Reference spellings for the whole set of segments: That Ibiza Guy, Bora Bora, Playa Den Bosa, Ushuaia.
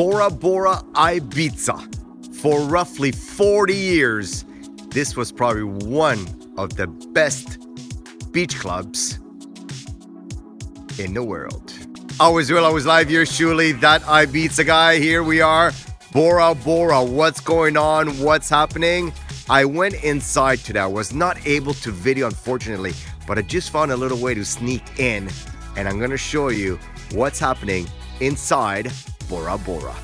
Bora Bora, Ibiza. For roughly 40 years, this was probably one of the best beach clubs in the world. Always real, always live. You're surely That Ibiza Guy. Here we are, Bora Bora. What's going on? What's happening? I went inside today. I was not able to video, unfortunately, but I just found a little way to sneak in, and I'm gonna show you what's happening inside Bora Bora.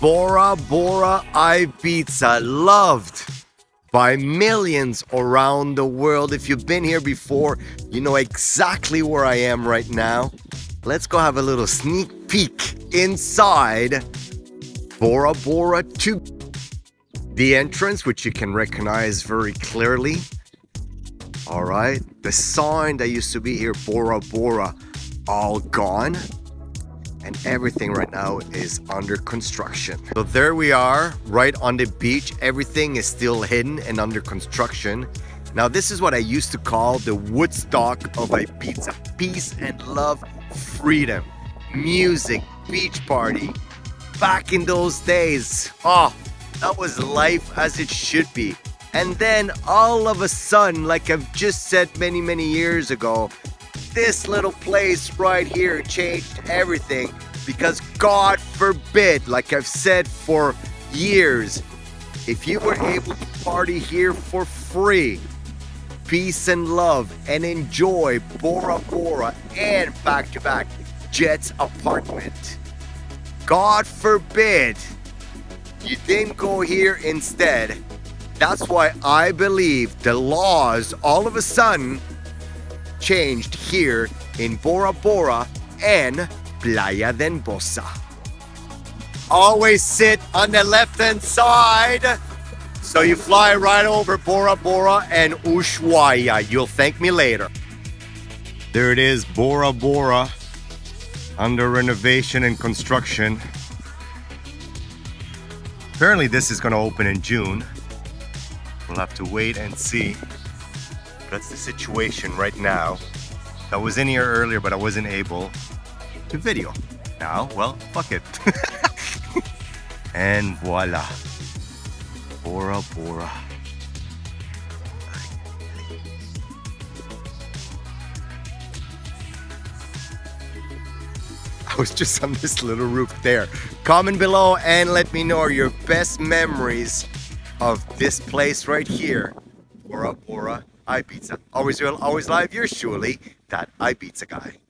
Bora Bora, Ibiza, loved by millions around the world. If you've been here before, you know exactly where I am right now. Let's go have a little sneak peek inside Bora Bora 2. The entrance, which you can recognize very clearly. All right, the sign that used to be here, Bora Bora, all gone. And everything right now is under construction. So there we are, right on the beach. Everything is still hidden and under construction. Now this is what I used to call the Woodstock of Ibiza. Peace and love, freedom, music, beach party. Back in those days, oh, that was life as it should be. And then all of a sudden, like I've just said many, many years ago, this little place right here changed everything, because God forbid, like I've said for years, if you were able to party here for free, peace and love, and enjoy Bora Bora and back-to-back Jet's apartment, God forbid you didn't go here instead. That's why I believe the laws all of a sudden changed here in Bora Bora and Playa Den Bosa. Always sit on the left-hand side, so you fly right over Bora Bora and Ushuaia. You'll thank me later. There it is, Bora Bora, under renovation and construction. Apparently this is gonna open in June. We'll have to wait and see. That's the situation right now. I was in here earlier, but I wasn't able to video. Now, well, fuck it. And voila. Bora Bora. I was just on this little roof there. Comment below and let me know your best memories of this place right here. Bora Bora, Ibiza. Always real, always live. You're surely That Ibiza Guy.